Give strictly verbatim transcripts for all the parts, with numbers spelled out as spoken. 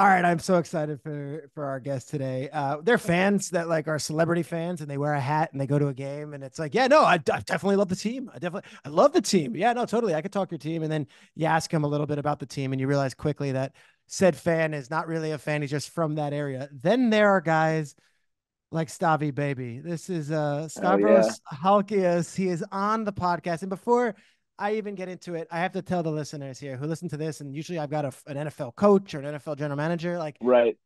All right, I'm so excited for for our guest today. Uh, they're fans that like are celebrity fans, and they wear a hat and they go to a game, and it's like, yeah, no, I, I definitely love the team. I definitely, I love the team. Yeah, no, totally. I could talk your team, and then you ask him a little bit about the team, and you realize quickly that said fan is not really a fan; he's just from that area. Then there are guys like Stavy Baby. This is uh, Stavros oh, yeah. Halkias. He is on the podcast, and before I even get into it, I have to tell the listeners here who listen to this, and usually I've got a, an N F L coach or an N F L general manager. Like, right.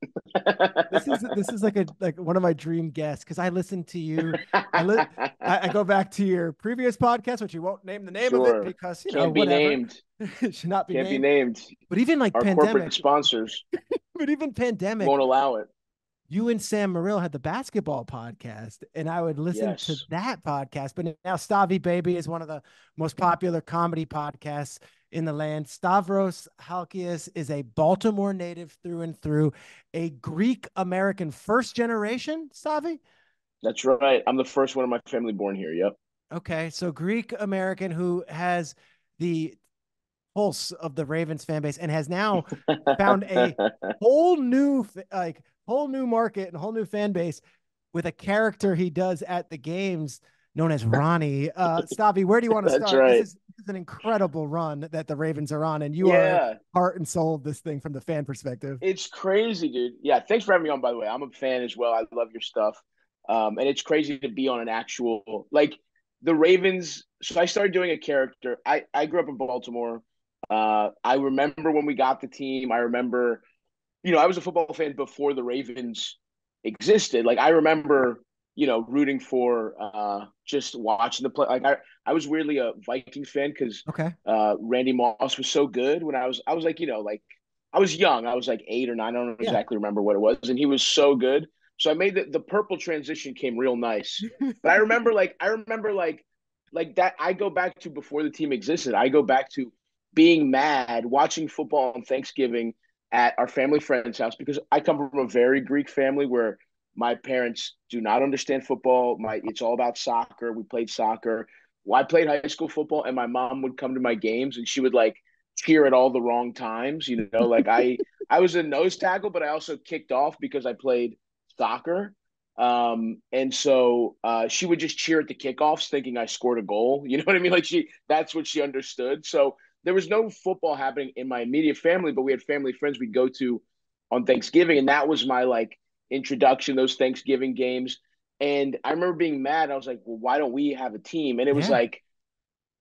this is, this is like a, like one of my dream guests. Cause I listen to you. I, li I, I go back to your previous podcast, which you won't name the name sure. of it because you Can't know, be whatever. named. It should not be Can't named. be named. But even like our pandemic, corporate sponsors, but even pandemic won't allow it. You and Sam Merrill had the basketball podcast, and I would listen yes. to that podcast. But now Stavy Baby is one of the most popular comedy podcasts in the land. Stavros Halkias is a Baltimore native through and through, a Greek-American first generation, Stavi? That's right. I'm the first one in my family born here, yep. Okay, so Greek-American who has the pulse of the Ravens fan base and has now found a whole new – like. whole new market and whole new fan base with a character he does at the games known as Ronnie. Uh, Stavi, where do you want to start? That's right. This is, this is an incredible run that the Ravens are on, and you yeah. are heart and soul of this thing from the fan perspective. It's crazy, dude. Yeah, thanks for having me on, by the way. I'm a fan as well. I love your stuff. Um, and it's crazy to be on an actual – like the Ravens – so I started doing a character. I, I grew up in Baltimore. Uh, I remember when we got the team. I remember – you know, I was a football fan before the Ravens existed. Like, I remember, you know, rooting for uh, just watching the play. Like, I, I was weirdly a Vikings fan because okay. uh, Randy Moss was so good when I was – I was like, you know, like I was young. I was like eight or nine. I don't yeah. exactly remember what it was. And he was so good. So I made the, – the purple transition came real nice. But I remember, like – I remember, like, like that – I go back to before the team existed. I go back to being mad, watching football on Thanksgiving – at our family friend's house, because I come from a very Greek family where my parents do not understand football. My it's all about soccer. We played soccer. Well, I played high school football, and my mom would come to my games, and she would like cheer at all the wrong times. You know, like I I was a nose tackle, but I also kicked off because I played soccer. Um, and so uh, she would just cheer at the kickoffs, thinking I scored a goal. You know what I mean? Like she that's what she understood. So. There was no football happening in my immediate family, but we had family friends we'd go to on Thanksgiving. And that was my like introduction, those Thanksgiving games. And I remember being mad. I was like, well, why don't we have a team? And it yeah. was like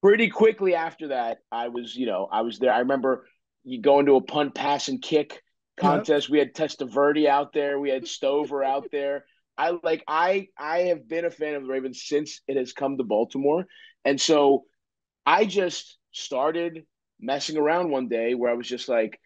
pretty quickly after that, I was, you know, I was there. I remember you go into a punt, pass and kick contest. Yep. We had Testaverde out there. We had Stover out there. I like, I, I have been a fan of the Ravens since it has come to Baltimore. And so I just started messing around one day where I was just like,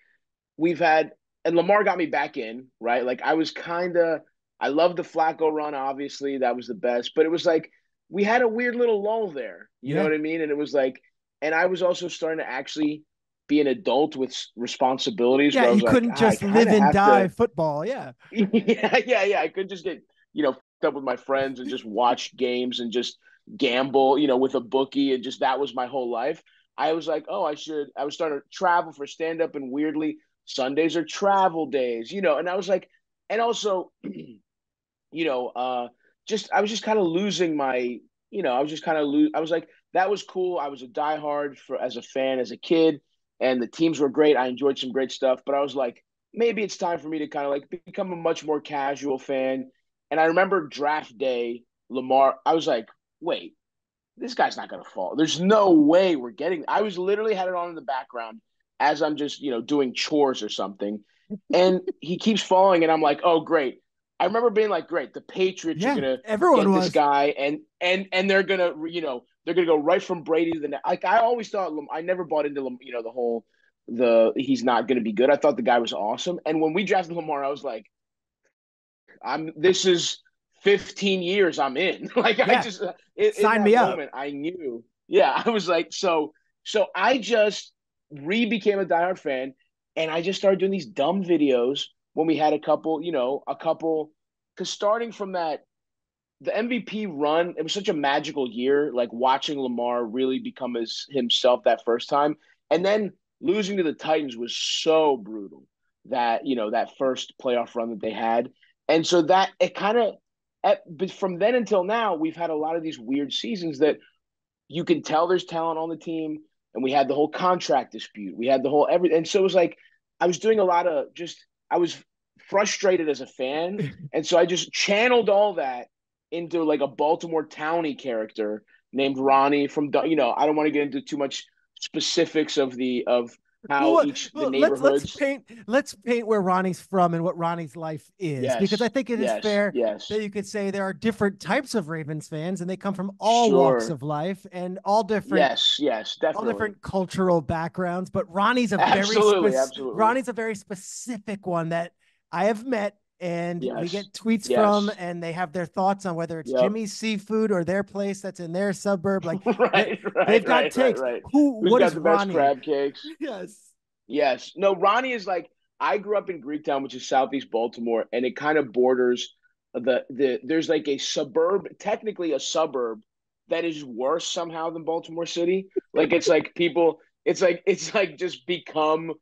we've had, and Lamar got me back in, right? Like I was kind of, I loved the Flacco run, obviously that was the best, but it was like, we had a weird little lull there, you yeah. know what I mean? And it was like, and I was also starting to actually be an adult with responsibilities. Yeah, you like, couldn't ah, just live and die to... football. Yeah. yeah. Yeah. Yeah. I could just get, you know, up with my friends and just watch games and just gamble, you know, with a bookie. And just, that was my whole life. I was like, oh, I should, I was starting to travel for stand-up, and weirdly, Sundays are travel days, you know, and I was like, and also, you know, uh, just, I was just kind of losing my, you know, I was just kind of, lo- I was like, that was cool. I was a diehard for, as a fan, as a kid, and the teams were great. I enjoyed some great stuff, but I was like, maybe it's time for me to kind of like become a much more casual fan. And I remember draft day, Lamar, I was like, wait. This guy's not going to fall. There's no way we're getting – I was literally had it on in the background as I'm just, you know, doing chores or something. And he keeps falling, and I'm like, oh, great. I remember being like, great, the Patriots yeah, are going to get was. this guy, and and and they're going to, you know, they're going to go right from Brady to the – like I always thought – I never bought into, you know, the whole the he's not going to be good. I thought the guy was awesome. And when we drafted Lamar, I was like, I'm this is – fifteen years I'm in. Like yeah. I just it, sign in me moment, up. I knew. Yeah, I was like so. So I just re became a diehard fan, and I just started doing these dumb videos when we had a couple. You know, a couple because starting from that, the M V P run. It was such a magical year. Like watching Lamar really become his himself that first time, and then losing to the Titans was so brutal. that, you know, that first playoff run that they had. And so that it kind of, but from then until now, we've had a lot of these weird seasons that you can tell there's talent on the team. And we had the whole contract dispute. We had the whole everything. And so it was like, I was doing a lot of just, I was frustrated as a fan. And so I just channeled all that into like a Baltimore Townie character named Ronnie from, you know, I don't want to get into too much specifics of the, of how well, each well, the neighborhoods. Let's, let's paint, let's paint where Ronnie's from and what Ronnie's life is, yes, because I think it is yes, fair yes. that you could say there are different types of Ravens fans and they come from all sure. walks of life and all different, yes, yes, definitely all different cultural backgrounds. But Ronnie's a absolutely, very, spe- Ronnie's a very specific one that I have met and yes. we get tweets yes. from, and they have their thoughts on whether it's yep. Jimmy's Seafood or their place that's in their suburb. Like right, they, right, they've got right, takes. Right, right. Who? Who's what got is the best Ronnie? Crab cakes. Yes. Yes. No, Ronnie is like, I grew up in Greektown, which is southeast Baltimore, and it kind of borders the the. There's like a suburb, technically a suburb, that is worse somehow than Baltimore City. Like it's like people. It's like it's like just become.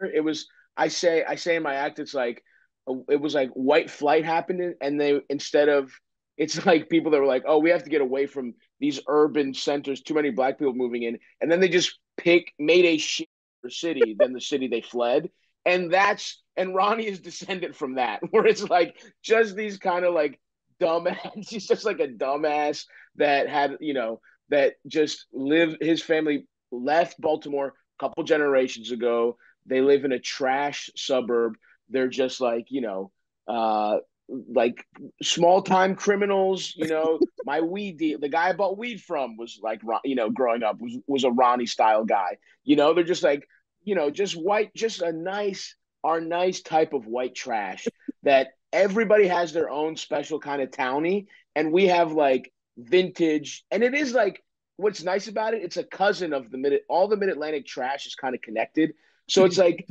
It was. I say. I say in my act. It's like. It was like white flight happened, and they instead of it's like people that were like, oh, we have to get away from these urban centers, too many black people moving in, and then they just pick made a shittier city than the city they fled, and that's and Ronnie is descended from that, where it's like just these kind of like dumbass. He's just like a dumbass that had you know that just lived. His family left Baltimore a couple generations ago. They live in a trash suburb. They're just like, you know, uh, like small time criminals, you know, my weed deal, the guy I bought weed from was like, you know, growing up was, was a Ronnie style guy, you know, they're just like, you know, just white, just a nice, our nice type of white trash that everybody has their own special kind of townie. And we have like vintage, and it is like, what's nice about it. It's a cousin of the mid, all the mid-Atlantic trash is kind of connected. So it's like,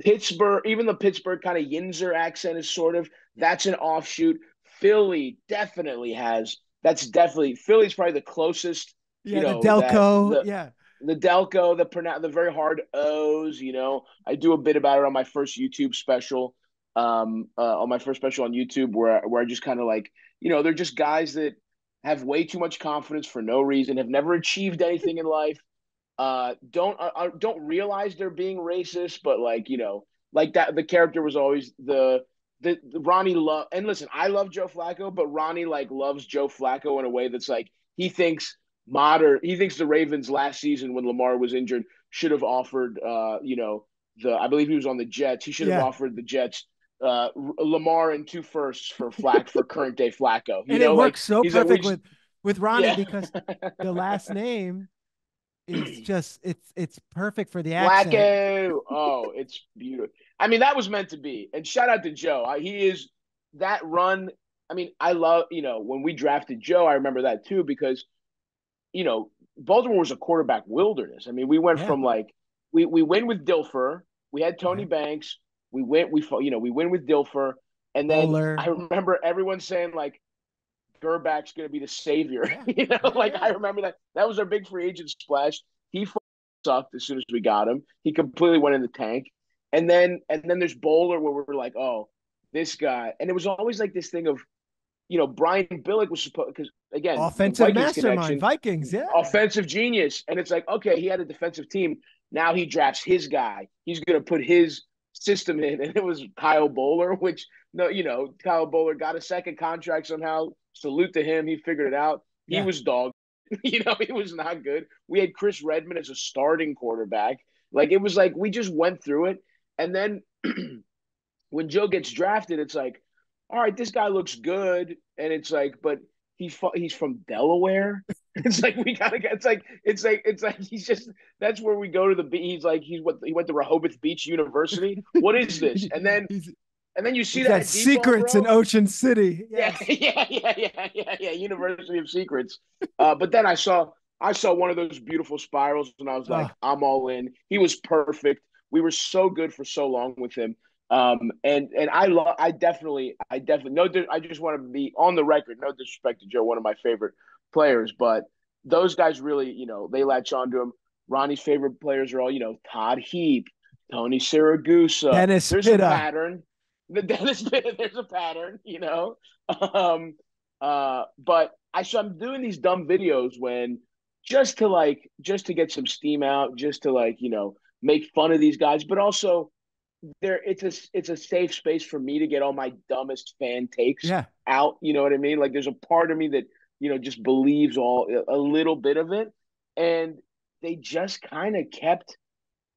Pittsburgh, even the Pittsburgh kind of Yinzer accent is sort of, that's an offshoot. Philly definitely has, that's definitely, Philly's probably the closest. Yeah, you know, the Delco, that, the, yeah. The Delco, the pronoun, the very hard O's, you know. I do a bit about it on my first YouTube special, um, uh, on my first special on YouTube where, where I just kind of like, you know, they're just guys that have way too much confidence for no reason, have never achieved anything in life. Uh, don't uh, don't realize they're being racist, but like you know, like that the character was always the the, the Ronnie love. And listen, I love Joe Flacco, but Ronnie like loves Joe Flacco in a way that's like he thinks modern. He thinks the Ravens last season when Lamar was injured should have offered. Uh, you know, the I believe he was on the Jets. He should have yeah. offered the Jets uh, Lamar and two firsts for Flack for current day Flacco. You and know, it works like, so perfect like, with with Ronnie yeah. because the last name. It's just it's it's perfect for the accent. Flacco. Oh, it's beautiful. I mean, that was meant to be. And shout out to Joe. He is that run. I mean, I love you know when we drafted Joe. I remember that too because you know Baltimore was a quarterback wilderness. I mean, we went yeah. from like we we win with Dilfer. We had Tony yeah. Banks. We went we you know we win with Dilfer, and then Bowler. I remember everyone saying like. Gerbach's going to be the savior. you know, like I remember that. That was our big free agent splash. He f- sucked as soon as we got him. He completely went in the tank. And then and then there's Bowler where we were like, oh, this guy. And it was always like this thing of, you know, Brian Billick was supposed because again, offensive Vikings mastermind, connection, Vikings, yeah. Offensive genius. And it's like, okay, he had a defensive team. Now he drafts his guy. He's going to put his system in. And it was Kyle Bowler, which, no, you know, Kyle Bowler got a second contract somehow. Salute to him. He figured it out. He yeah. was dog. you know, he was not good. We had Chris Redman as a starting quarterback. Like, it was like we just went through it. And then when Joe gets drafted, it's like, all right, this guy looks good. And it's like, but he he's from Delaware. it's like we gotta get. It's like it's like it's like he's just. That's where we go to the. He's like he's what he went to Rehoboth Beach University. What is this? And then. And then you see that secrets in Ocean City. Yeah, yeah, yeah, yeah, yeah, yeah. University of Secrets. Uh, but then I saw, I saw one of those beautiful spirals, and I was like, oh. I'm all in. He was perfect. We were so good for so long with him. Um, and and I love, I definitely, I definitely, no, I just want to be on the record. No disrespect to Joe, one of my favorite players, but those guys really, you know, they latch on to him. Ronnie's favorite players are all, you know, Todd Heap. Tony Siragusa. Dennis Pitta. There's a pattern. The Dennis Pitta, there's a pattern, you know. Um, uh, but I so I'm doing these dumb videos when just to like just to get some steam out, just to like, you know, make fun of these guys, but also there it's a it's a safe space for me to get all my dumbest fan takes yeah. out. You know what I mean? Like there's a part of me that, you know, just believes all a little bit of it. And they just kind of kept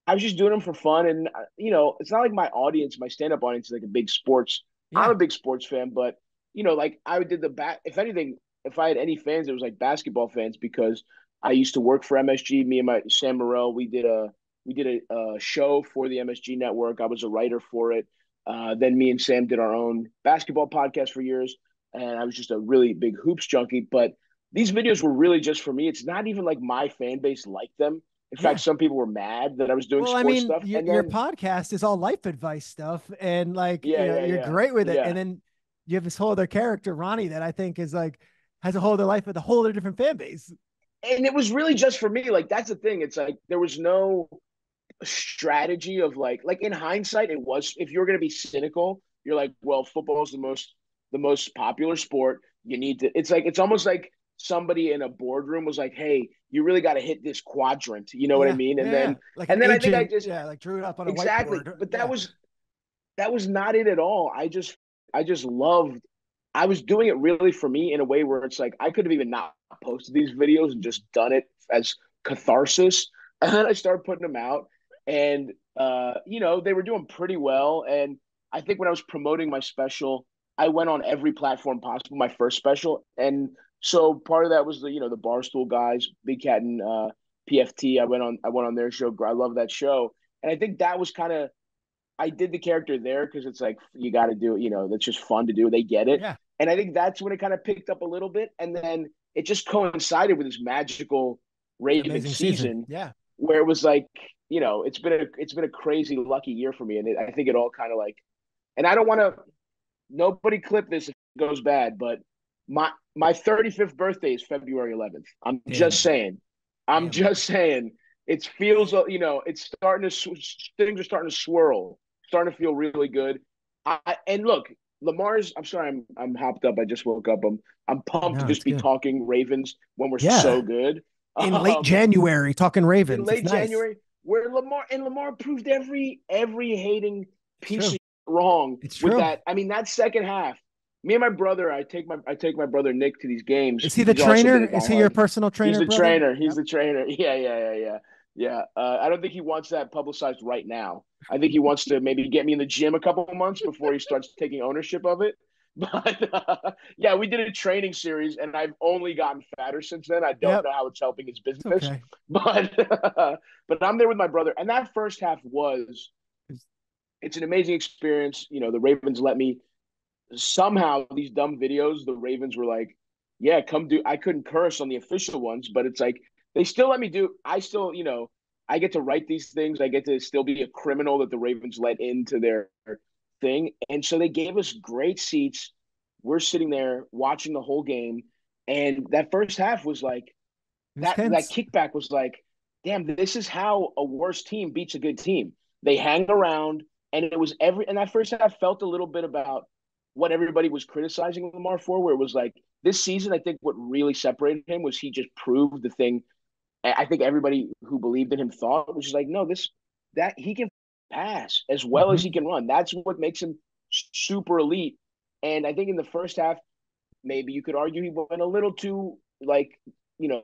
I was just doing them for fun. And, you know, it's not like my audience, my stand-up audience is like a big sports. Yeah. I'm a big sports fan, but, you know, like I did the bat. If anything, if I had any fans, it was like basketball fans because I used to work for M S G. Me and my Sam Morrell, we did a we did a, a show for the M S G network. I was a writer for it. Uh, then me and Sam did our own basketball podcast for years. And I was just a really big hoops junkie. But these videos were really just for me. It's not even like my fan base liked them. In fact, yeah. some people were mad that I was doing well, sports I mean, stuff. Your, and then, your podcast is all life advice stuff. And like, yeah, you know, yeah, you're yeah. great with it. Yeah. And then you have this whole other character, Ronnie, that I think is like, has a whole other life with a whole other different fan base. And it was really just for me. Like, that's the thing. It's like, there was no strategy of like, like in hindsight, it was, if you're going to be cynical, you're like, well, football is the most, the most popular sport. You need to, it's like, it's almost like somebody in a boardroom was like, hey, you really got to hit this quadrant. You know yeah, what I mean? And yeah, then, like and an then agent, I think I just, yeah, like drew it up on a exactly. whiteboard. But that yeah. was, that was not it at all. I just, I just loved, I was doing it really for me in a way where it's like, I could have even not posted these videos and just done it as catharsis. And then I started putting them out and, uh, you know, they were doing pretty well. And I think when I was promoting my special, I went on every platform possible, my first special. And so part of that was the, you know, the Barstool guys, Big Cat and uh, P F T. I went on, I went on their show. I love that show. And I think that was kind of, I did the character there because it's like, you got to do it, you know, that's just fun to do. They get it. Yeah. And I think that's when it kind of picked up a little bit. And then it just coincided with this magical Ravens season, season. Yeah. Where it was like, you know, it's been a, it's been a crazy lucky year for me. And it, I think it all kind of like, and I don't want to, nobody clip this if it goes bad, but my my thirty-fifth birthday is February eleventh. I'm Damn. just saying. I'm Damn. just saying. It feels, you know, it's starting to, things are starting to swirl, starting to feel really good. I, and look, Lamar's, I'm sorry, I'm I'm hopped up. I just woke up. I'm, I'm pumped no, to just be good. talking Ravens when we're yeah. so good. In um, late January, talking Ravens. In late nice. January, where Lamar, and Lamar proved every, every hating piece of wrong it's with true. that. I mean, that second half, me and my brother, I take my I take my brother Nick to these games. Is he the He's trainer? Is he your personal trainer? He's the brother? trainer. He's yep. the trainer. Yeah, yeah, yeah, yeah, yeah. Uh, I don't think he wants that publicized right now. I think he wants to maybe get me in the gym a couple of months before he starts taking ownership of it. But uh, yeah, we did a training series, and I've only gotten fatter since then. I don't yep. know how it's helping his business, okay. but uh, but I'm there with my brother, and that first half was. It's an amazing experience. You know, the Ravens let me somehow these dumb videos, the Ravens were like, yeah, come do, I couldn't curse on the official ones, but it's like, they still let me do, I still, you know, I get to write these things. I get to still be a criminal that the Ravens let into their thing. And so they gave us great seats. We're sitting there watching the whole game. And that first half was like, that, that kickback was like, damn, this is how a worse team beats a good team. They hang around. And it was every, and that first half felt a little bit about what everybody was criticizing Lamar for, where it was like this season, I think what really separated him was he just proved the thing. I think everybody who believed in him thought, which is like, no, this, that he can pass as well as he can run. That's what makes him super elite. And I think in the first half, maybe you could argue he went a little too like, you know,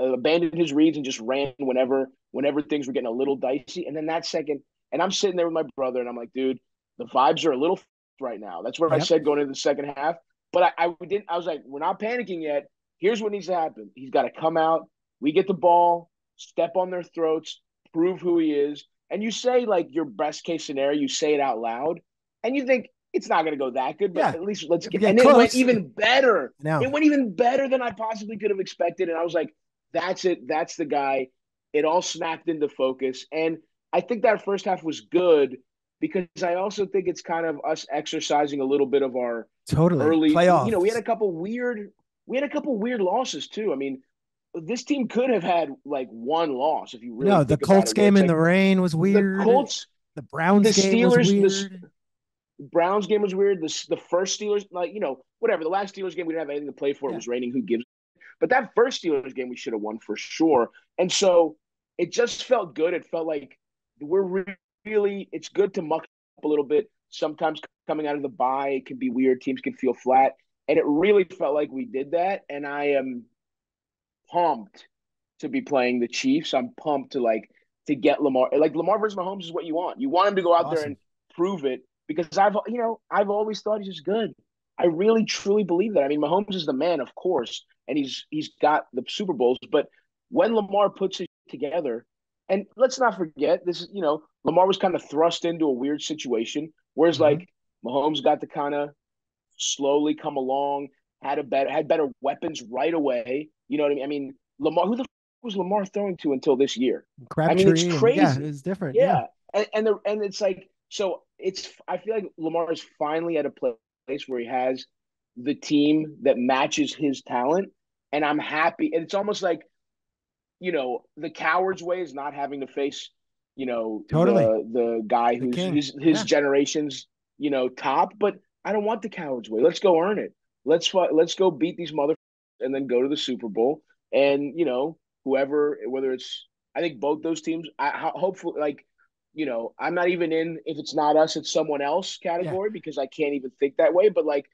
abandoned his reads and just ran whenever, whenever things were getting a little dicey. And then that second, and I'm sitting there with my brother and I'm like, dude, the vibes are a little right now. That's what yep. I said going into the second half. But I, I didn't. I was like, we're not panicking yet. Here's what needs to happen. He's got to come out. We get the ball, step on their throats, prove who he is. And you say like your best case scenario. You say it out loud, and you think it's not going to go that good. But yeah. at least let's get. Yeah, and close. It went even better. No. It went even better than I possibly could have expected. And I was like, that's it. That's the guy. It all snapped into focus. And I think that first half was good. Because I also think it's kind of us exercising a little bit of our totally. early playoffs. You know, we had a couple weird, we had a couple weird losses too. I mean, this team could have had like one loss if you really. No, think the Colts about it. game in like, the rain was weird. The Colts, The Browns the game Steelers, was weird. The Browns game was weird. The, the first Steelers, like, you know, whatever. The last Steelers game, we didn't have anything to play for. Yeah. It was raining. Who gives? But that first Steelers game, we should have won for sure. And so it just felt good. It felt like we're really – it's good to muck up a little bit. Sometimes coming out of the bye can be weird. Teams can feel flat. And it really felt like we did that. And I am pumped to be playing the Chiefs. I'm pumped to, like, to get Lamar. Like, Lamar versus Mahomes is what you want. You want him to go out awesome. there and prove it because I've, you know, I've always thought he's just good. I really, truly believe that. I mean, Mahomes is the man, of course, and he's he's got the Super Bowls. But when Lamar puts it together, and let's not forget, this is, you know, Lamar was kind of thrust into a weird situation, whereas, mm-hmm. like, Mahomes got to kind of slowly come along, had a better had better weapons right away. You know what I mean? I mean, Lamar, who the was Lamar throwing to until this year? Crabtree. I mean, it's crazy. Yeah, it's different. Yeah, yeah. And, and the and it's like so. It's I feel like Lamar is finally at a place where he has the team that matches his talent, and I'm happy. And it's almost like, you know, the coward's way is not having to face, you know, totally the, the guy who's the his, his yeah. generation's, you know, top. But I don't want the coward's way. Let's go earn it. Let's let's go beat these motherfuckers and then go to the Super Bowl. And, you know, whoever, whether it's, I think both those teams, I hopefully, like, you know, I'm not even in, if it's not us, it's someone else category yeah. because I can't even think that way. But, like,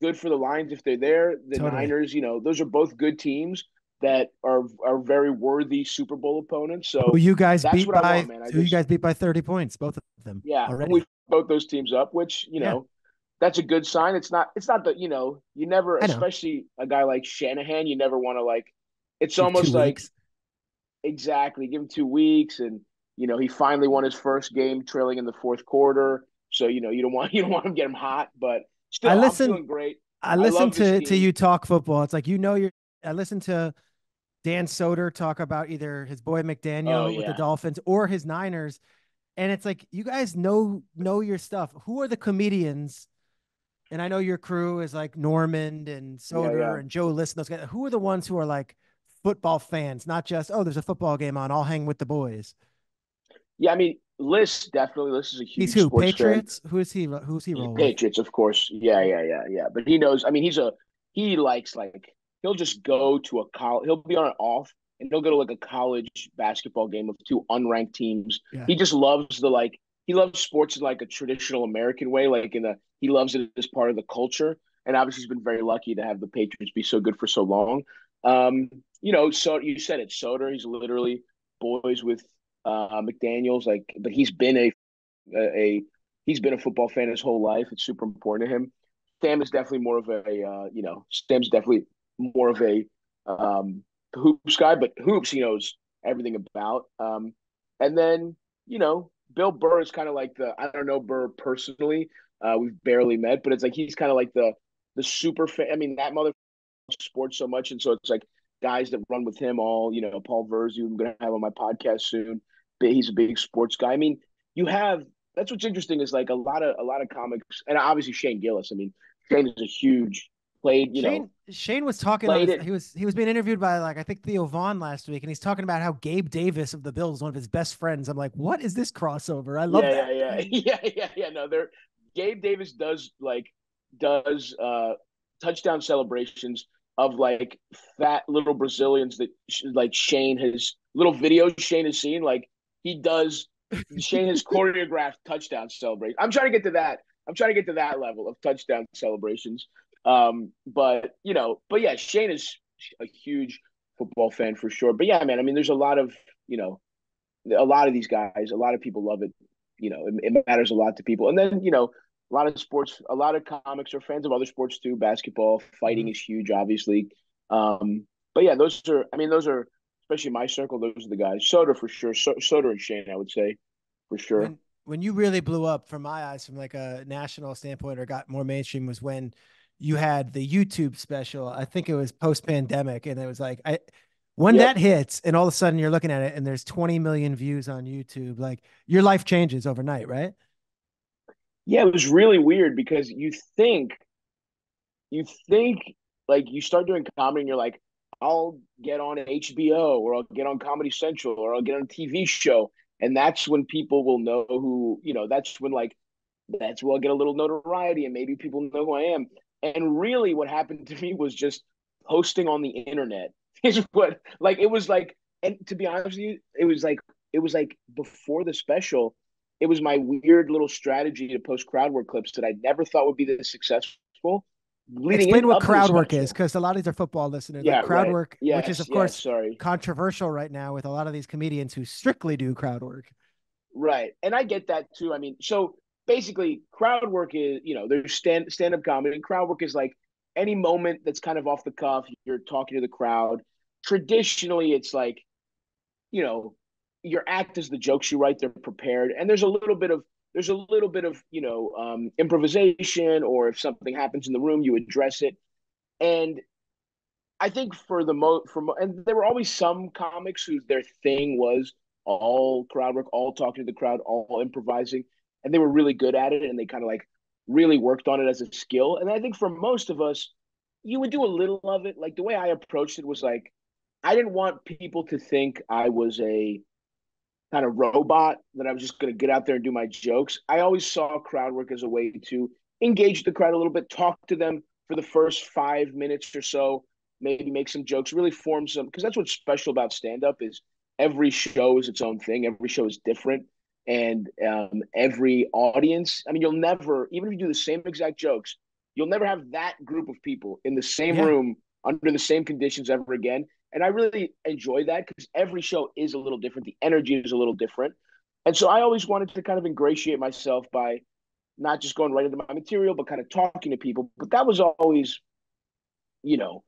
good for the Lions if they're there. The totally. Niners, you know, those are both good teams that are are very worthy Super Bowl opponents. So who you guys that's beat what by, I want, man. I who just, you guys beat by thirty points, both of them. Yeah, already. We both those teams up, which, you know, yeah. that's a good sign. It's not, it's not that, you know, you never, I especially know. a guy like Shanahan, you never want to, like, it's give almost like weeks. Exactly. Give him two weeks, and you know he finally won his first game, trailing in the fourth quarter. So you know you don't want you don't want him to get him hot, but still, I listen, I'm feeling great. I listen to to you talk football. It's like you know you're. I listen to Dan Soder talk about either his boy McDaniel oh, yeah. with the Dolphins or his Niners, and it's like you guys know know your stuff. Who are the comedians? And I know your crew is like Normand and Soder yeah, yeah. and Joe List and those guys. Who are the ones who are like football fans, not just, oh, there's a football game on, I'll hang with the boys. Yeah, I mean, List definitely. List is a huge. He's who? Sports Patriots? Fan. Who is he? Who's he? Rolling? Patriots, of course. Yeah, yeah, yeah, yeah. But he knows. I mean, he's a he likes like he'll just go to a college. He'll be on an off, and he'll go to like a college basketball game of two unranked teams. Yeah. He just loves the like. He loves sports in like a traditional American way. Like in the he loves it as part of the culture. And obviously, he's been very lucky to have the Patriots be so good for so long. Um, you know, so you said it, Soder, he's literally boys with uh, McDaniels, like, but he's been a, a, he's been a football fan his whole life. It's super important to him. Sam is definitely more of a, uh, you know, Sam's definitely more of a um, hoops guy, but hoops, he knows everything about. Um, and then, you know, Bill Burr is kind of like the, I don't know Burr personally, uh, we've barely met, but it's like, he's kind of like the, the super fan. I mean, that mother sports so much, and so it's like guys that run with him all, you know, Paul Verzi, who I'm going to have on my podcast soon. He's a big sports guy. I mean, you have that's what's interesting is like a lot of a lot of comics, and obviously Shane Gillis. I mean, Shane is a huge played. You Shane, know, Shane was talking. His, he was he was being interviewed by like I think Theo Von last week, and he's talking about how Gabe Davis of the Bills is one of his best friends. I'm like, what is this crossover? I love yeah, that. Yeah, yeah, yeah, yeah, yeah. No, they're Gabe Davis does like does uh touchdown celebrations of like fat little Brazilians that sh- like Shane has little videos Shane has seen. Like he does, Shane has choreographed touchdown celebrations. I'm trying to get to that. I'm trying to get to that level of touchdown celebrations. Um, but you know, but yeah, Shane is a huge football fan for sure. But yeah, man, I mean, there's a lot of, you know, a lot of these guys, a lot of people love it. You know, it, it matters a lot to people. And then, you know, a lot of sports, a lot of comics are fans of other sports too. Basketball, fighting is huge, obviously. Um, but yeah, those are, I mean, those are, especially my circle, those are the guys. Soder for sure. So, Soder and Shane, I would say, for sure. When, when you really blew up, from my eyes, from like a national standpoint or got more mainstream, was when you had the YouTube special. I think it was post-pandemic. And it was like, I when yep. that hits and all of a sudden you're looking at it and there's twenty million views on YouTube, like your life changes overnight, right? Yeah, it was really weird because you think, you think like you start doing comedy and you're like, I'll get on H B O or I'll get on Comedy Central or I'll get on a T V show. And that's when people will know who, you know, that's when like, that's where I'll get a little notoriety and maybe people know who I am. And really what happened to me was just posting on the internet is what, like, it was like, and to be honest with you, it was like, it was like before the special, it was my weird little strategy to post crowd work clips that I never thought would be this successful. Leading Explain what crowd work is, because a lot of these are football listeners. Yeah, like crowd right. work, yes, which is, of yes, course, sorry. controversial right now with a lot of these comedians who strictly do crowd work. Right. And I get that, too. I mean, so basically crowd work is, you know, there's stand, stand-up comedy, and crowd work is like any moment that's kind of off the cuff. You're talking to the crowd. Traditionally, it's like, you know, your act is the jokes you write. They're prepared. And there's a little bit of There's a little bit of, you know, um, improvisation, or if something happens in the room, you address it. And I think for the most, for mo- and there were always some comics who their thing was all crowd work, all talking to the crowd, all improvising, and they were really good at it, and they kind of like really worked on it as a skill. And I think for most of us, you would do a little of it. Like the way I approached it was like, I didn't want people to think I was a kind of robot, that I was just going to get out there and do my jokes. I always saw crowd work as a way to engage the crowd a little bit, talk to them for the first five minutes or so, maybe make some jokes, really form some, because that's what's special about stand-up is every show is its own thing. Every show is different. And um, every audience, I mean, you'll never, even if you do the same exact jokes, you'll never have that group of people in the same yeah. room under the same conditions ever again. And I really enjoy that because every show is a little different. The energy is a little different. And so I always wanted to kind of ingratiate myself by not just going right into my material, but kind of talking to people. But that was always, you know,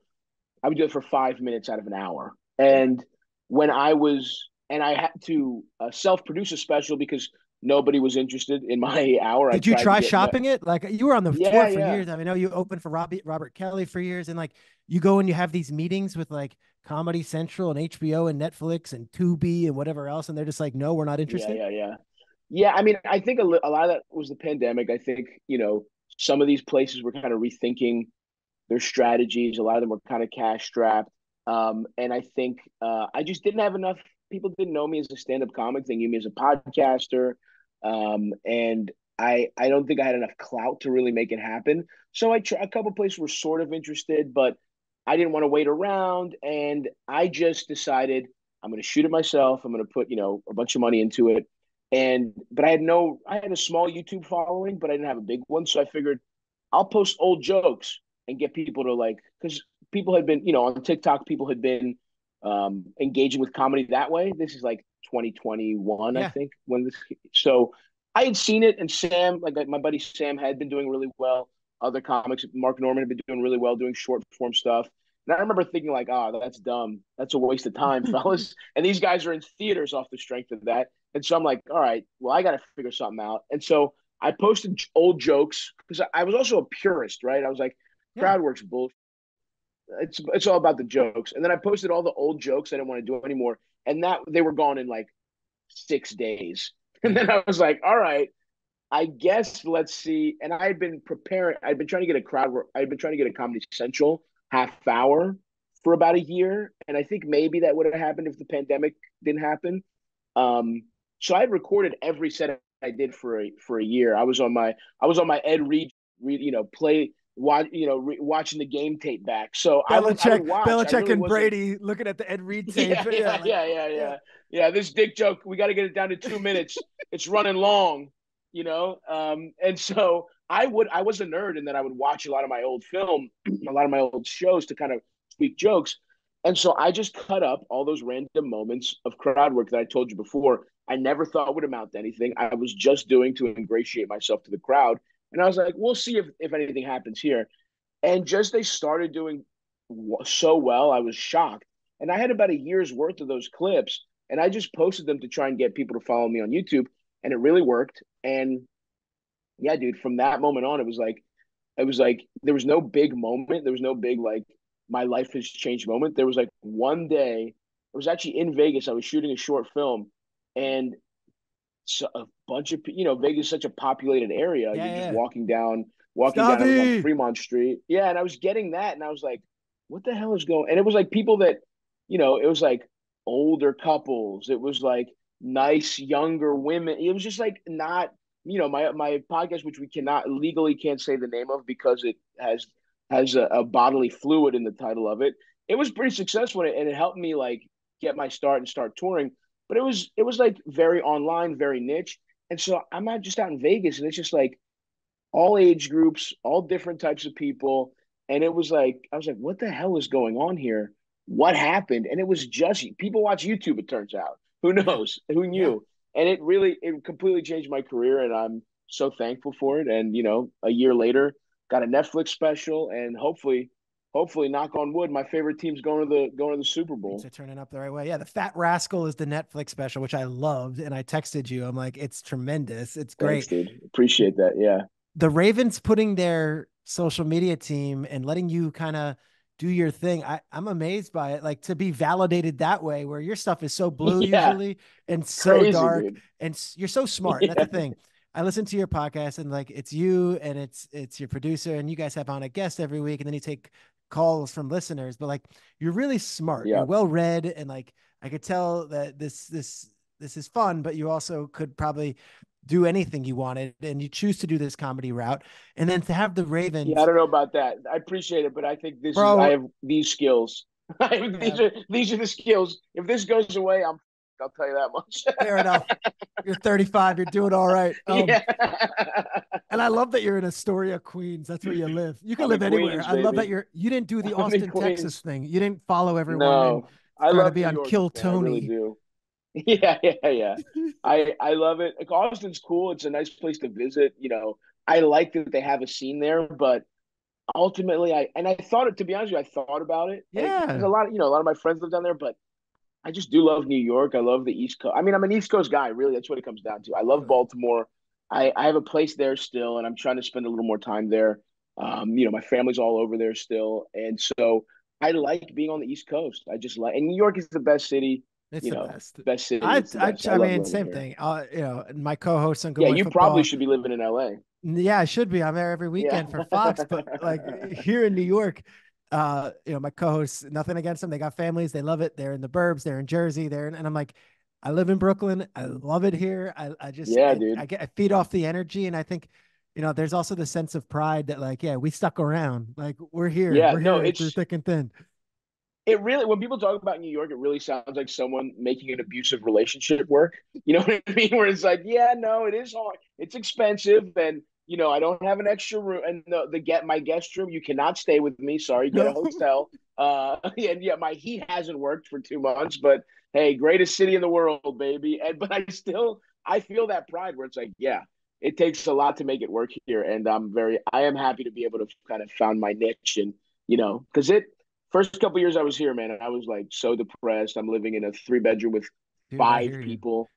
I would do it for five minutes out of an hour. And when I was, and I had to uh, self-produce a special because nobody was interested in my hour. Did I you try shopping my... it? Like you were on the yeah, tour for yeah. years. I mean, I know you opened for Robbie, Robert Kelly for years. And like you go and you have these meetings with like Comedy Central and H B O and Netflix and Tubi and whatever else. And they're just like, no, we're not interested. Yeah, yeah, yeah. Yeah, I mean, I think a, li- a lot of that was the pandemic. I think, you know, some of these places were kind of rethinking their strategies. A lot of them were kind of cash strapped. Um, and I think uh, I just didn't have enough. People didn't know me as a stand-up comic. They knew me as a podcaster. Um, and I I don't think I had enough clout to really make it happen. So I tr- a couple places were sort of interested, but I didn't want to wait around. And I just decided I'm going to shoot it myself. I'm going to put, you know, a bunch of money into it. And, but I had no, I had a small YouTube following, but I didn't have a big one. So I figured I'll post old jokes and get people to like, because people had been, you know, on TikTok, people had been um, engaging with comedy that way. This is like twenty twenty-one, yeah. I think. when this. So I had seen it, and Sam, like my buddy Sam had been doing really well. Other comics, Mark Normand had been doing really well, doing short form stuff. And I remember thinking like, oh, that's dumb. That's a waste of time, fellas. And these guys are in theaters off the strength of that. And so I'm like, all right, well, I got to figure something out. And so I posted old jokes because I was also a purist, right? I was like, crowd yeah. work's bullshit. It's it's all about the jokes. And then I posted all the old jokes I didn't want to do anymore. And that they were gone in like six days. And then I was like, all right, I guess let's see. And I had been preparing. I'd been trying to get a crowd work. I'd been trying to get a Comedy Central half hour for about a year. And I think maybe that would have happened if the pandemic didn't happen. Um, so I had recorded every set I did for a, for a year. I was on my, I was on my Ed Reed, Reed you know, play, watch, you know, re- watching the game tape back. So Belichick, I would, I would watch. Belichick really and Brady looking at the Ed Reed tape. Yeah, yeah, yeah, like, yeah, yeah, yeah. Yeah, this dick joke, we got to get it down to two minutes. It's running long. You know, um, and so I would, I was a nerd, and then I would watch a lot of my old film, a lot of my old shows to kind of tweak jokes. And so I just cut up all those random moments of crowd work that I told you before. I never thought would amount to anything. I was just doing to ingratiate myself to the crowd. And I was like, we'll see if, if anything happens here. And just they started doing so well, I was shocked. And I had about a year's worth of those clips, and I just posted them to try and get people to follow me on YouTube. And it really worked. And yeah, dude, from that moment on, it was like, it was like, there was no big moment. There was no big, like, my life has changed moment. There was like one day, I was actually in Vegas. I was shooting a short film, and so a bunch of, you know, Vegas is such a populated area. Yeah, You're yeah. just walking down, walking Stop down on Fremont Street. Yeah. And I was getting that. And I was like, what the hell is going on? And it was like people that, you know, it was like older couples. It was like, nice younger women. It was just like not, you know, my my podcast, which we cannot legally can't say the name of because it has has a, a bodily fluid in the title of it. It was pretty successful, and it helped me like get my start and start touring. But it was it was like very online, very niche. And so I'm not just out in Vegas, and it's just like all age groups, all different types of people. And it was like, I was like, what the hell is going on here? What happened? And it was just, people watch YouTube, it turns out. Who knows? Who knew? Yeah. And it really, it completely changed my career, and I'm so thankful for it. And, you know, a year later, got a Netflix special, and hopefully, hopefully, knock on wood, my favorite team's going to the going to the Super Bowl. So turning up the right way. Yeah, the Fat Rascal is the Netflix special, which I loved, and I texted you. I'm like, it's tremendous. It's great. Thanks, dude. Appreciate that, yeah. The Ravens putting their social media team and letting you kind of do your thing. I, I'm amazed by it. Like, to be validated that way, where your stuff is so blue yeah. usually and so Crazy, dark dude. And you're so smart. Yeah. That's the thing. I listen to your podcast, and like, it's you and it's, it's your producer, and you guys have on a guest every week, and then you take calls from listeners, but like, you're really smart, yeah. you're well read. And like, I could tell that this, this, this is fun, but you also could probably do anything you wanted, and you choose to do this comedy route. And then to have the Ravens. Yeah, I don't know about that. I appreciate it, but I think this, Bro, is, I have these skills. I have, yeah. These are, these are the skills. If this goes away, I'm, I'll tell you that much. Fair enough. You're thirty-five. You're doing all right. Um, yeah. And I love that you're in Astoria, Queens. That's where you live. You can I'm live anywhere. Queens, I love that you're. You didn't do the I'm Austin, Texas thing. You didn't follow everyone. No, I love to be New on York, Kill man. Tony. I really do. Yeah, yeah, yeah. I I love it. Like, Austin's cool. It's a nice place to visit. You know, I like that they have a scene there, but ultimately, I and I thought it. To be honest with you, I thought about it. Yeah, it, a lot. Of, you know, a lot of my friends live down there, but. I just do love New York. I love the East Coast. I mean, I'm an East Coast guy, really. That's what it comes down to. I love Baltimore. I, I have a place there still, and I'm trying to spend a little more time there. Um, you know, my family's all over there still. And so I like being on the East Coast. I just like – and New York is the best city. It's you the know, best. Best city. I, the I, best. I, I mean, same here. Thing. Uh, you know, my co-host on Good Morning Football. Yeah, you probably should be living in L A. Yeah, I should be. I'm there every weekend yeah. for Fox. But, like, here in New York – Uh, you know, my co-hosts, nothing against them. They got families. They love it. They're in the burbs. They're in Jersey. They're in, and I'm like, I live in Brooklyn. I love it here. I, I just, yeah, I, dude. I get, I feed off the energy. And I think, you know, there's also the sense of pride that like, yeah, we stuck around. Like, we're here. Yeah, we're no, here it's through thick and thin. It really, when people talk about New York, it really sounds like someone making an abusive relationship work. You know what I mean? Where it's like, yeah, no, it is hard. It's expensive. And you know, I don't have an extra room, and the, the get my guest room. You cannot stay with me. Sorry, get a hotel. Uh, and yeah, my heat hasn't worked for two months. But hey, greatest city in the world, baby. And but I still, I feel that pride where it's like, yeah, it takes a lot to make it work here. And I'm very, I am happy to be able to kind of found my niche, and you know, because it first couple of years I was here, man, and I was like so depressed. I'm living in a three bedroom with Dude, five people,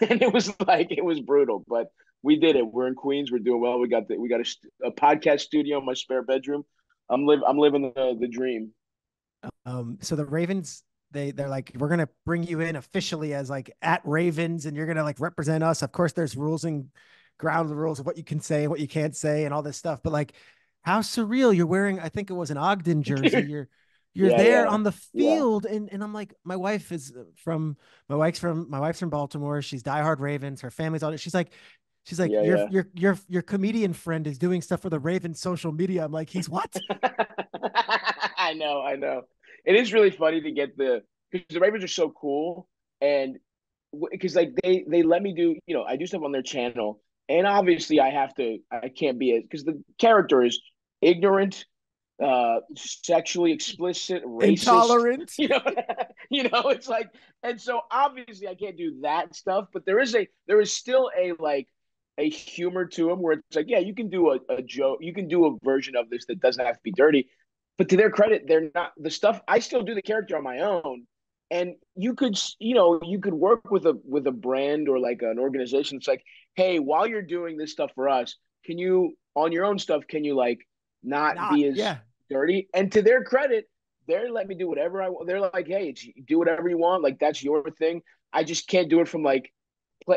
and it was like it was brutal, but. We did it. We're in Queens. We're doing well. We got the, we got a, a podcast studio in my spare bedroom. I'm live. I'm living the, the dream. Um. So the Ravens, they they're like, we're gonna bring you in officially as like at Ravens, and you're gonna like represent us. Of course, there's rules and ground rules of what you can say and what you can't say and all this stuff. But like, how surreal! You're wearing, I think it was an Ogden jersey. You're you're yeah, there yeah. on the field, yeah. and and I'm like, my wife is from my wife's from my wife's from Baltimore. She's diehard Ravens. Her family's all. She's like. She's like, yeah, your, yeah. your your your comedian friend is doing stuff for the Ravens social media. I'm like, he's what? I know, I know. It is really funny to get the – because the Ravens are so cool. And because, like, they, they let me do – you know, I do stuff on their channel. And obviously I have to – I can't be – because the character is ignorant, uh, sexually explicit, racist. Intolerant. You know, you know, it's like – and so obviously I can't do that stuff. But there is a – there is still a, like, a humor to them where it's like, yeah, you can do a, a joke. You can do a version of this that doesn't have to be dirty, but to their credit, they're not the stuff. I still do the character on my own. And you could, you know, you could work with a, with a brand or like an organization. It's like, hey, while you're doing this stuff for us, can you on your own stuff, can you like not, not be as yeah. dirty? And to their credit, they're letting me do whatever I want. They're like, hey, it's, do whatever you want. Like, that's your thing. I just can't do it from like,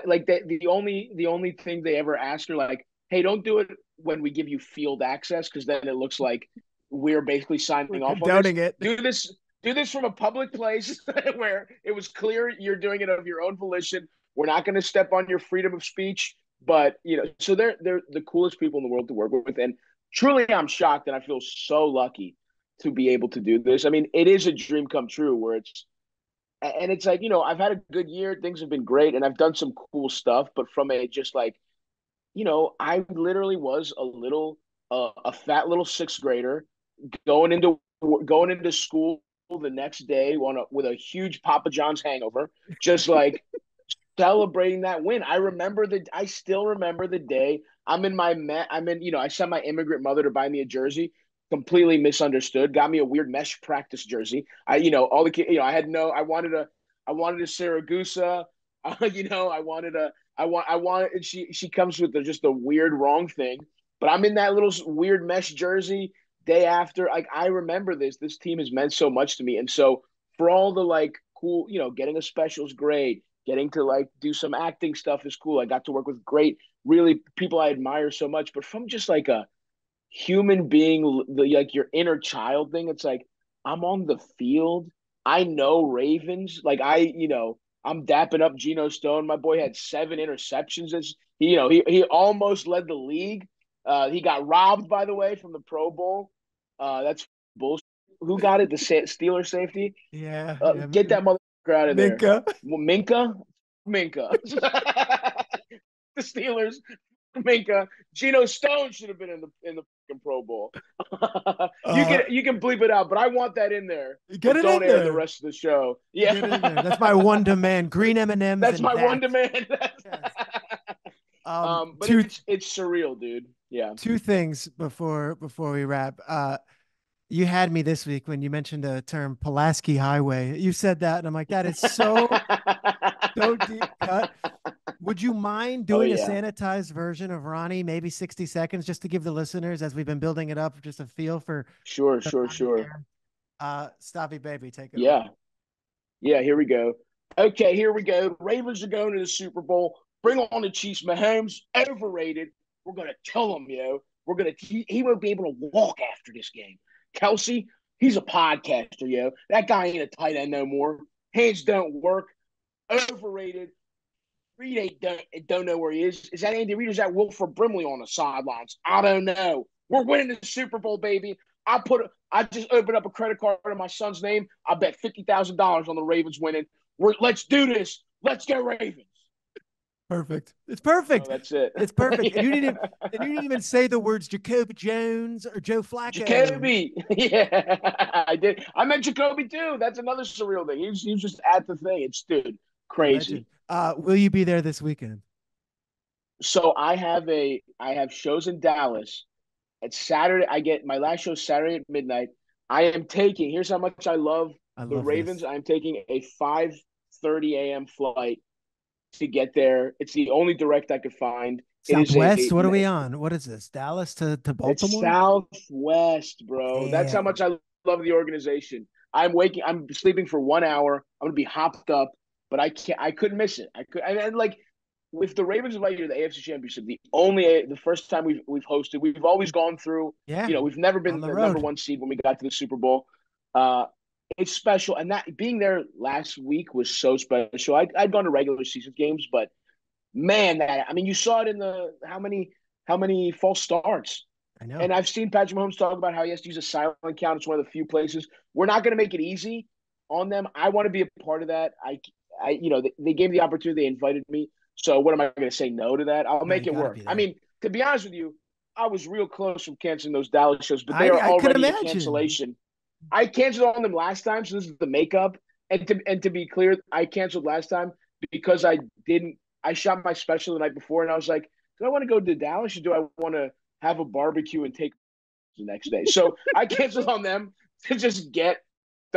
Like the, the only the only thing they ever ask are like, hey, don't do it when we give you field access because then it looks like we're basically signing we're off on this. it. Do this do this from a public place where it was clear you're doing it of your own volition. We're not going to step on your freedom of speech. But, you know, so they're they're the coolest people in the world to work with. And truly, I'm shocked, and I feel so lucky to be able to do this. I mean, it is a dream come true where it's – and it's like, you know, I've had a good year. Things have been great, and I've done some cool stuff. But from a just like, you know, I literally was a little uh, – a fat little sixth grader going into going into school the next day on a, with a huge Papa John's hangover, just like – celebrating that win. I remember the. I still remember the day. I'm in my. I'm in. You know. I sent my immigrant mother to buy me a jersey. Completely misunderstood. Got me a weird mesh practice jersey. I. You know. All the. You know. I had no. I wanted a. I wanted a Siragusa. Uh, you know. I wanted a. I want. I wanted. And she. She comes with the, just a weird wrong thing. But I'm in that little weird mesh jersey. Day after. Like I remember this. This team has meant so much to me. And so for all the like cool. You know. Getting a specials grade. Getting to, like, do some acting stuff is cool. I got to work with great, really, people I admire so much. But from just, like, a human being, the, like, your inner child thing, it's like, I'm on the field. I know Ravens. Like, I, you know, I'm dapping up Geno Stone. My boy had seven interceptions. As, you know, he he almost led the league. Uh, he got robbed, by the way, from the Pro Bowl. Uh, that's bullshit. Who got it? The Steelers safety? Yeah. Uh, yeah get that mother... out of there. Minkah. Well, Minkah. Minkah. The Steelers. Minkah. Geno Stone should have been in the in the fucking Pro Bowl. you uh, can you can bleep it out, but I want that in there. Get it don't in air there. The rest of the show. Yeah. Get it in there. That's my one demand. Green M and M's. That's my that. one demand. Yes. um, um but two, it's it's surreal, dude. Yeah. Two things before before we wrap. Uh You had me this week when you mentioned the term Pulaski Highway. You said that, and I'm like, that is so, so deep cut. Would you mind doing oh, yeah. a sanitized version of Ronnie, maybe sixty seconds, just to give the listeners, as we've been building it up, just a feel for. Sure, sure, Ronnie sure. There. Uh, Stavy, baby, take it. Yeah. Away. Yeah, here we go. Okay, here we go. Ravens are going to the Super Bowl. Bring on the Chiefs. Mahomes, overrated. We're going to kill him, yo. We're going to, he won't be able to walk after this game. Kelce, he's a podcaster, yo. That guy ain't a tight end no more. Hands don't work. Overrated. Reed ain't don't, don't know where he is. Is that Andy Reid or is that Wilford Brimley on the sidelines? I don't know. We're winning the Super Bowl, baby. I put. I just opened up a credit card in my son's name. I bet fifty thousand dollars on the Ravens winning. We're, let's do this. Let's go Ravens. Perfect. It's perfect. Oh, that's it. It's perfect. Yeah. And you didn't even, and you didn't even say the words Jacoby Jones or Joe Flacco. Jacoby. Yeah, I did. I meant Jacoby too. That's another surreal thing. He was, he was just at the thing. It's dude crazy. Uh, will you be there this weekend? So I have a I have shows in Dallas. It's Saturday. I get my last show Saturday at midnight. I am taking. Here's how much I love, I love the Ravens. I am taking a five thirty a m flight to get there. It's the only direct I could find. Southwest? It is a, what are we on? What is this? Dallas to, to Baltimore? It's Southwest, bro. Damn. That's how much I love the organization. I'm waking. I'm sleeping for one hour. I'm going to be hopped up, but I can't. I couldn't miss it. I could. And, and like, if the Ravens invite you to the A F C Championship, the only the first time we've we've hosted, we've always gone through. Yeah. You know, we've never been on the, the number one seed when we got to the Super Bowl. Uh, It's special, and that being there last week was so special. I, I'd gone to regular season games, but man, that I mean, you saw it in the how many how many false starts. I know, and I've seen Patrick Mahomes talk about how he has to use a silent count. It's one of the few places we're not going to make it easy on them. I want to be a part of that. I, I, you know, they, they gave me the opportunity. They invited me, so what am I going to say no to that? I'll no, make it work. I mean, to be honest with you, I was real close from canceling those Dallas shows, but they I, are I already a cancellation. I canceled on them last time, so this is the makeup. And to and to be clear, I canceled last time because I didn't. I shot my special the night before, and I was like, "Do I want to go to Dallas, or do I want to have a barbecue and take the next day?" So I canceled on them to just get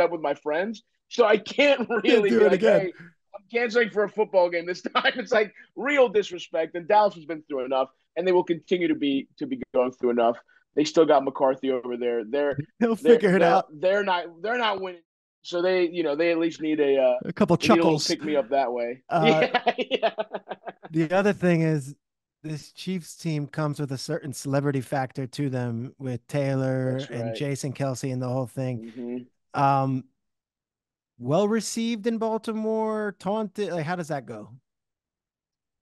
up with my friends. So I can't really do it like, again. Hey, I'm canceling for a football game this time. It's like real disrespect, and Dallas has been through enough, and they will continue to be to be going through enough. They still got McCarthy over there. They're he'll they're, figure it they're, out. They're not. They're not winning. So they, you know, they at least need a uh, a couple chuckles. Pick me up that way. Uh, yeah, yeah. The other thing is, this Chiefs team comes with a certain celebrity factor to them, with Taylor right. and Jason Kelce and the whole thing. Mm-hmm. Um, well received in Baltimore. Taunted. Like, how does that go?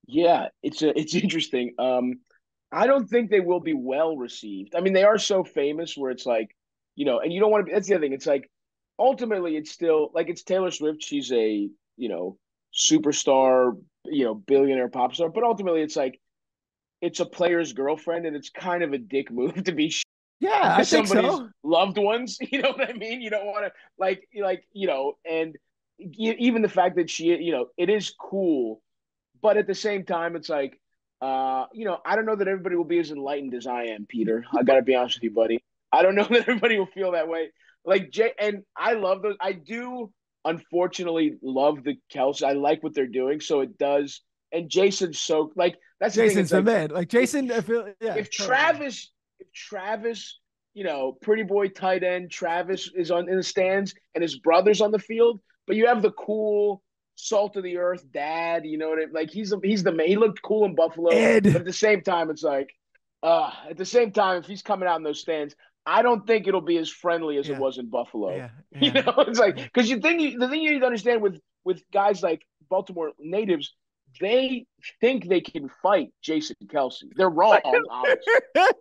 Yeah, it's a, it's interesting. Um, I don't think they will be well received. I mean, they are so famous where it's like, you know, and you don't want to be, that's the other thing. It's like, ultimately it's still like, it's Taylor Swift. She's a, you know, superstar, you know, billionaire pop star, but ultimately it's like, it's a player's girlfriend, and it's kind of a dick move to be. Yeah, I think so. Loved ones, you know what I mean? You don't want to like, like, you know, and even the fact that she, you know, it is cool, but at the same time, it's like, uh, you know, I don't know that everybody will be as enlightened as I am, Peter. I got to be honest with you, buddy. I don't know that everybody will feel that way. Like Jay, and I love those. I do, unfortunately, love the Kelce. I like what they're doing, so it does. And Jason's so like that's the Jason's thing. The like, man. Like Jason, if, I feel, yeah. If Travis, if Travis, you know, pretty boy tight end Travis is on in the stands and his brother's on the field, but you have the cool salt of the earth dad. You know what I mean? Like he's a, he's the man. He looked cool in Buffalo, Ed. But at the same time, it's like, uh, at the same time, if he's coming out in those stands, I don't think it'll be as friendly as yeah. it was in Buffalo. Yeah. Yeah. You know, it's like because you think you, the thing you need to understand with with guys like Baltimore natives. They think they can fight Jason Kelce. They're wrong, obviously.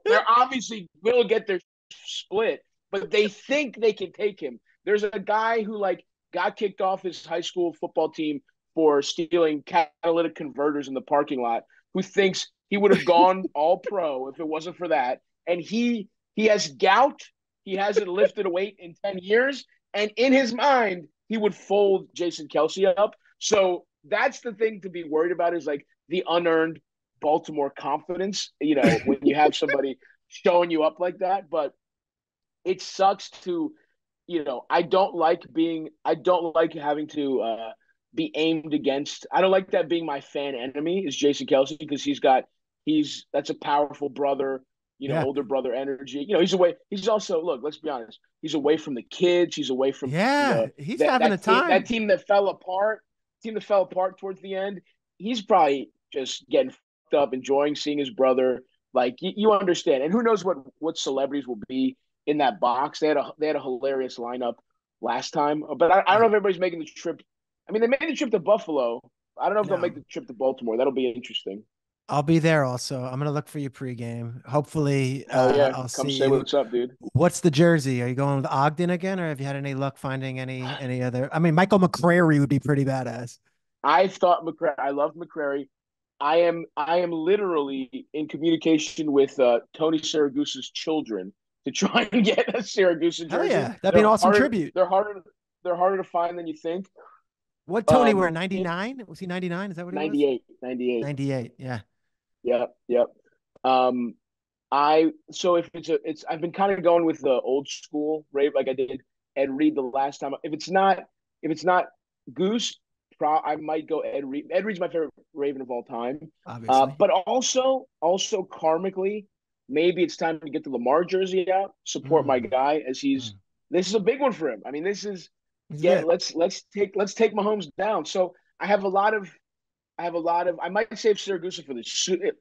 They're obviously will get their split, but they think they can take him. There's a guy who, like, got kicked off his high school football team for stealing catalytic converters in the parking lot who thinks he would have gone all pro if it wasn't for that. And he he has gout. He hasn't lifted a weight in ten years. And in his mind, he would fold Jason Kelce up. So that's the thing to be worried about is like the unearned Baltimore confidence, you know, when you have somebody showing you up like that. But it sucks to, you know, I don't like being, I don't like having to uh, be aimed against. I don't like that being my fan enemy is Jason Kelce because he's got, he's, that's a powerful brother, you know, yeah. older brother energy. You know, he's away. He's also, look, let's be honest. He's away from the kids. He's away from, yeah, you know, he's that, having that a time. Team, that team that fell apart. Team that fell apart towards the end, he's probably just getting fucked up, enjoying seeing his brother. Like you, you understand, and who knows what what celebrities will be in that box? They had a they had a hilarious lineup last time, but I, I don't know if everybody's making the trip. I mean, they made the trip to Buffalo. I don't know if no. they'll make the trip to Baltimore. That'll be interesting. I'll be there also. I'm gonna look for you pregame. Hopefully, oh, yeah. uh, I'll Come see say you. What's up, dude. What's the jersey? Are you going with Ogden again, or have you had any luck finding any any other? I mean, Michael McCrary would be pretty badass. I thought McCrary. I loved McCrary. I am I am literally in communication with uh, Tony Siragusa's children to try and get a Siragusa jersey. Oh yeah, that'd they're be an awesome harder, tribute. They're harder. They're harder to find than you think. What Tony? Um, we're ninety-nine. Was he ninety-nine? Is that what? He ninety-eight. Was? ninety-eight. ninety-eight. Yeah. Yep, yep. Um, I so if it's a, it's I've been kind of going with the old school, right? Like I did Ed Reed the last time. If it's not, if it's not Goose, pro, I might go Ed Reed. Ed Reed's my favorite Raven of all time. Obviously, uh, but also, also karmically, maybe it's time to get the Lamar jersey out. Support mm. my guy as he's. Mm. This is a big one for him. I mean, this is yeah. yeah let's let's take let's take Mahomes down. So I have a lot of. I have a lot of. I might save Siragusa for the.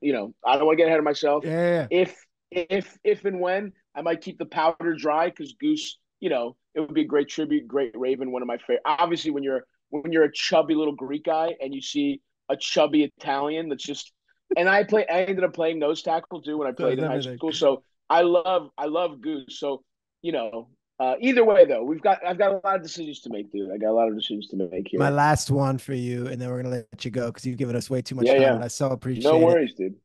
You know, I don't want to get ahead of myself. Yeah. If if if and when I might keep the powder dry because Goose. You know, it would be a great tribute, great Raven, one of my favorite. Obviously, when you're when you're a chubby little Greek guy and you see a chubby Italian, that's just. And I play. I ended up playing nose tackle too when I played in high school. So I love I love Goose. So you know. Uh, either way, though, we've got I've got a lot of decisions to make, dude. I got a lot of decisions to make here. My last one for you, and then we're gonna let you go because you've given us way too much yeah, time. Yeah. And I so appreciate it. No worries, it. dude.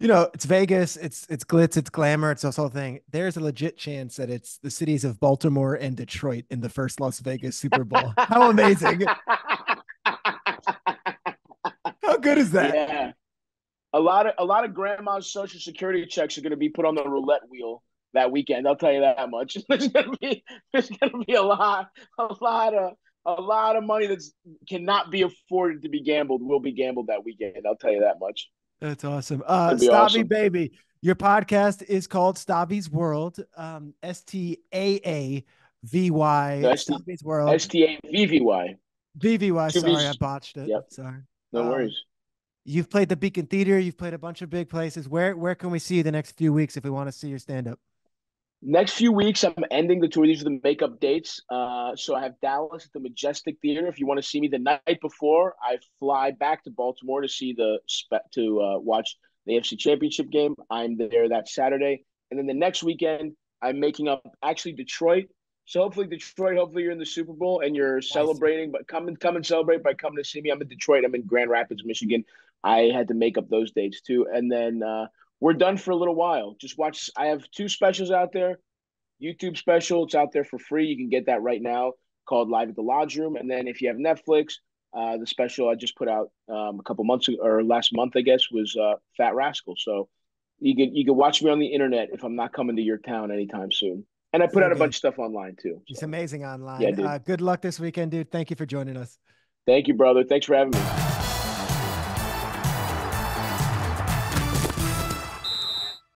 You know, it's Vegas. It's it's glitz. It's glamour. It's this whole thing. There's a legit chance that it's the cities of Baltimore and Detroit in the first Las Vegas Super Bowl. How amazing! How good is that? Yeah. A lot of a lot of grandma's social security checks are gonna be put on the roulette wheel that weekend. I'll tell you that much. There's gonna be there's gonna be a lot, a lot of a lot of money that's cannot be afforded to be gambled will be gambled that weekend. I'll tell you that much. That's awesome. Uh Stabby awesome. Baby, your podcast is called Stabby's World. Um S T A A V Y. Stabby's World. S T A V V Y. V V Y. Sorry, I botched it. Yep. Sorry. No um, worries. You've played the Beacon Theater. You've played a bunch of big places. Where where can we see you the next few weeks if we want to see your stand up? Next few weeks, I'm ending the tour. These are the makeup dates. Uh, so I have Dallas at the Majestic Theater. If you want to see me the night before, I fly back to Baltimore to see the to uh, watch the A F C Championship game. I'm there that Saturday, and then the next weekend, I'm making up actually Detroit. So hopefully Detroit, hopefully you're in the Super Bowl and you're nice. Celebrating, but come and come and celebrate by coming to see me. I'm in Detroit. I'm in Grand Rapids, Michigan. I had to make up those dates too. And then uh, we're done for a little while. Just watch. I have two specials out there, YouTube special. It's out there for free. You can get that right now called Live at the Lodge Room. And then if you have Netflix, uh, the special I just put out um, a couple months ago, or last month, I guess, was uh, Fat Rascal. So you can, you can watch me on the internet if I'm not coming to your town anytime soon. And I put out a bunch of stuff online, too. It's amazing online. Yeah, dude. Uh, good luck this weekend, dude. Thank you for joining us. Thank you, brother. Thanks for having me.